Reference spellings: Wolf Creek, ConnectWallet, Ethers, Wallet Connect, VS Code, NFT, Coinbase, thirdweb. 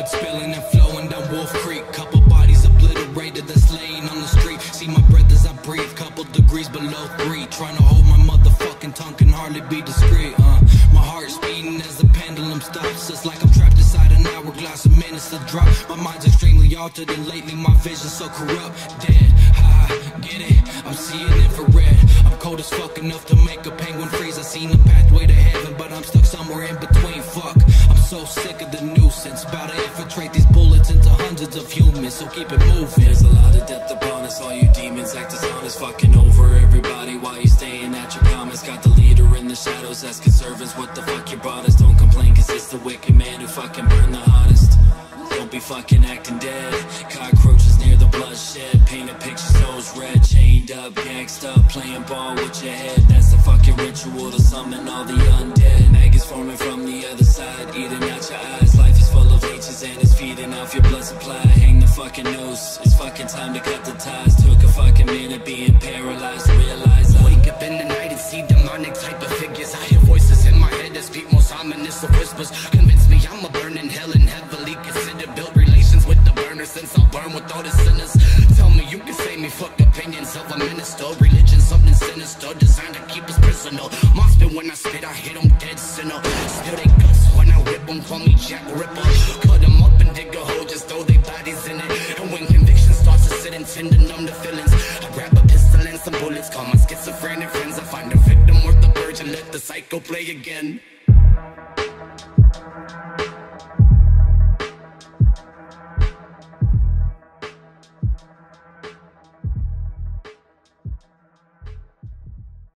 blood spilling and flowing down Wolf Creek. Couple bodies obliterated that's laying on the street. See my breath as I breathe, couple degrees below three. Trying to hold my motherfucking tongue can hardly be discreet. My heart's beating as the pendulum stops. It's like I'm trapped inside an hourglass, a minute's to drop. My mind's extremely altered and lately my vision's so corrupt. Dead, I get it, I'm seeing infrared. I'm cold as fuck, enough to make a penguin freeze. I seen the pathway to heaven, but I'm stuck somewhere in between. Fuck, I'm so sick of the nuisance, about to infiltrate these bullets into hundreds of humans, so keep it moving. There's a lot of death upon us, all you demons act dishonest, fucking over everybody while you staying at your comments. Got the leader in the shadows, as conservatives, what the fuck you brought us? Don't complain, cause it's the wicked man who fucking burned the hottest. Don't be fucking acting dead, cockroaches near the bloodshed, painted pictures, nose red, chained up, gagged up, playing ball with your head. That's the fucking ritual to summon all the undead. Maggots forming from the other side, eating out your eyes. Life is full of leeches and it's feeding off your blood supply. Hang the fucking noose, it's fucking time to cut the ties. Took a fucking minute being paralyzed to realize I wake up in the night and see demonic type of figures. I hear voices in my head that speak most ominous of whispers. Convince me I'm a burning hell and heavily considered. Built relations with the burner since I'll burn with all the sinners. Tell me you can save me, fuck opinions of a minister. Religion something sinister, designed to keep us prisoner. Mobs spit when I spit, I hit them dead center. Spill they guts when I whip them, call me Jack Ripper. Cut them up and dig a hole, just throw their bodies in it. And when conviction starts to sit and tend to numb the feelings, I grab a pistol and some bullets, call my schizophrenic friends. I find a victim worth the purge and let the psycho play again.